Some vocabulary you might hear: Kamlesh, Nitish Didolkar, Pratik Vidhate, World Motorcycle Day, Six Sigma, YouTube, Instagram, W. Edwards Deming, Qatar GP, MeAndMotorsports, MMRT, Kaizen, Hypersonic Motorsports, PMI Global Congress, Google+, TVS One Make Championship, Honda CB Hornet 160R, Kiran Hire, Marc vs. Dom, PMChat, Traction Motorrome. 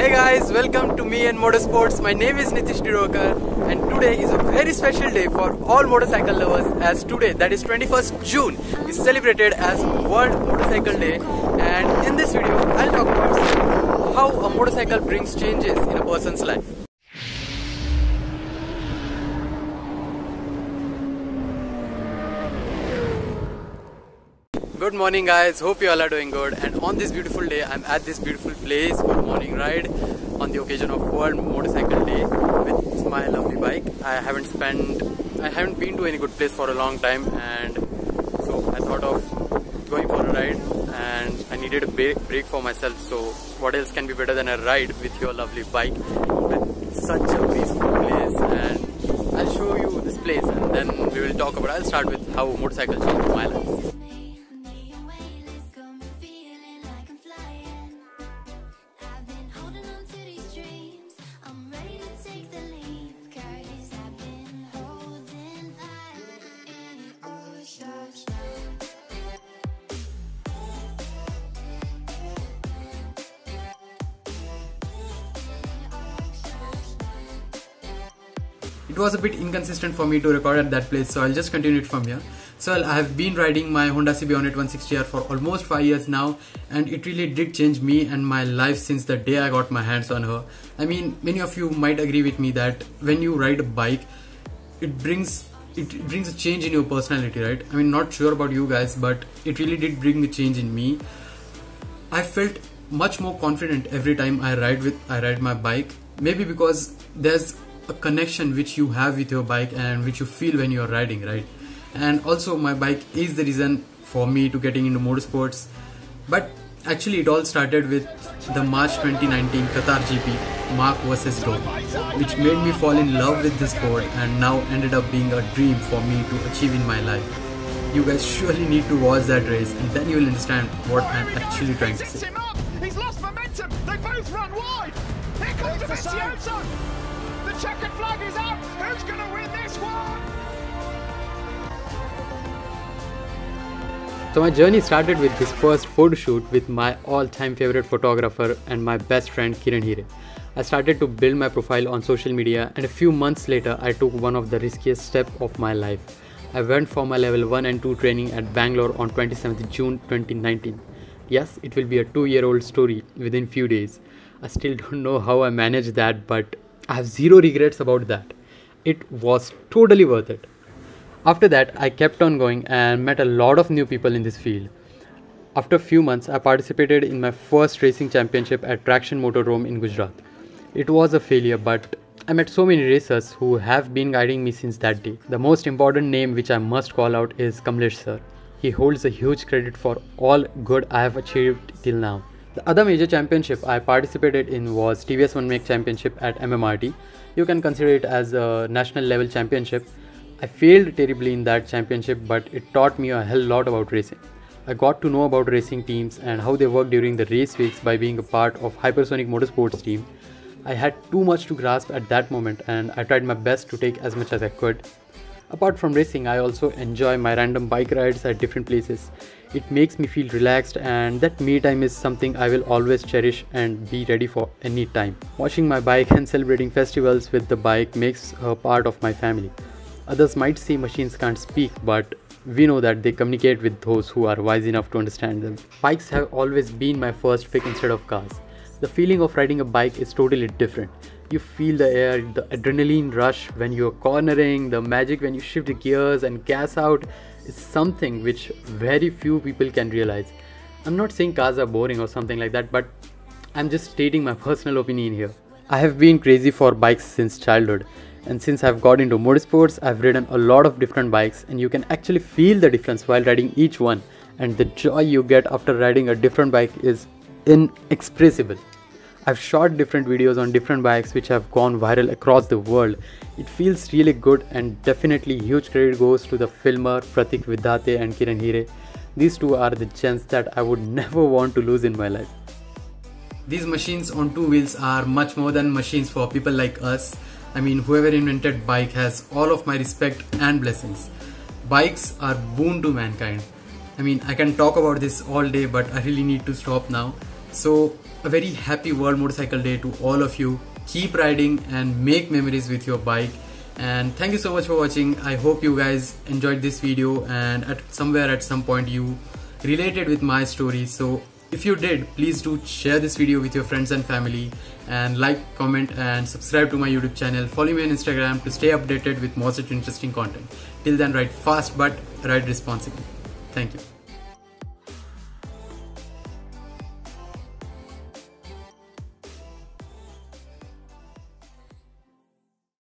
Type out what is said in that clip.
Hey guys, welcome to Me and Motorsports. My name is Nitish Didolkar and today is a very special day for all motorcycle lovers as today, that is 21st June, is celebrated as World Motorcycle Day. And in this video, I'll talk about how a motorcycle brings changes in a person's life. Good morning guys, hope you all are doing good, and on this beautiful day I'm at this beautiful place for a morning ride on the occasion of World Motorcycle Day with my lovely bike. I haven't been to any good place for a long time, and so I thought of going for a ride and I needed a break for myself, so what else can be better than a ride with your lovely bike with such a peaceful place. And I'll show you this place and then we will talk about it. I'll start with how motorcycles change my life. It was a bit inconsistent for me to record at that place, so I'll just continue it from here. So I have been riding my Honda CB Hornet 160R for almost 5 years now, and it really did change me and my life since the day I got my hands on her. I mean, many of you might agree with me that when you ride a bike, it brings a change in your personality, right? I mean, not sure about you guys, but it really did bring a change in me. I felt much more confident every time I ride my bike, maybe because there's a connection which you have with your bike and which you feel when you are riding, right? And also my bike is the reason for me to getting into motorsports, but actually it all started with the March 2019 Qatar GP Marc vs. Dom, which made me fall in love with this sport and now ended up being a dream for me to achieve in my life. You guys surely need to watch that race and then you will understand what I'm actually trying to say. He's lost momentum, they both run wide. Here comes the The checkered flag is up! Who's going to win this one? So my journey started with this first photo shoot with my all-time favorite photographer and my best friend Kiran Hire. I started to build my profile on social media, and a few months later I took one of the riskiest steps of my life. I went for my level 1 and 2 training at Bangalore on 27th June 2019. Yes, it will be a 2-year-old story within few days. I still don't know how I managed that, but I have zero regrets about that. It was totally worth it. After that, I kept on going and met a lot of new people in this field. After a few months, I participated in my first racing championship at Traction Motorrome in Gujarat. It was a failure, but I met so many racers who have been guiding me since that day. The most important name which I must call out is Kamlesh sir. He holds a huge credit for all good I have achieved till now. The other major championship I participated in was TVS One Make Championship at MMRT. You can consider it as a national level championship. I failed terribly in that championship, but it taught me a hell lot about racing. I got to know about racing teams and how they work during the race weeks by being a part of Hypersonic Motorsports team. I had too much to grasp at that moment and I tried my best to take as much as I could. Apart from racing, I also enjoy my random bike rides at different places. It makes me feel relaxed, and that me time is something I will always cherish and be ready for any time. Washing my bike and celebrating festivals with the bike makes her part of my family. Others might say machines can't speak, but we know that they communicate with those who are wise enough to understand them. Bikes have always been my first pick instead of cars. The feeling of riding a bike is totally different. You feel the air, the adrenaline rush when you're cornering, the magic when you shift the gears and gas out is something which very few people can realize. I'm not saying cars are boring or something like that, but I'm just stating my personal opinion here. I have been crazy for bikes since childhood, and since I've got into motorsports, I've ridden a lot of different bikes and you can actually feel the difference while riding each one, and the joy you get after riding a different bike is inexpressible. I've shot different videos on different bikes which have gone viral across the world. It feels really good, and definitely huge credit goes to the filmer Pratik Vidhate and Kiran Hire. These two are the gens that I would never want to lose in my life. These machines on two wheels are much more than machines for people like us. I mean, whoever invented bike has all of my respect and blessings. Bikes are boon to mankind. I mean, I can talk about this all day, but I really need to stop now. So a very happy World Motorcycle Day to all of you. Keep riding and make memories with your bike. And thank you so much for watching. I hope you guys enjoyed this video and at some point you related with my story. So if you did, please do share this video with your friends and family, and like, comment and subscribe to my YouTube channel. Follow me on Instagram to stay updated with more such interesting content. Till then, ride fast but ride responsibly. Thank you.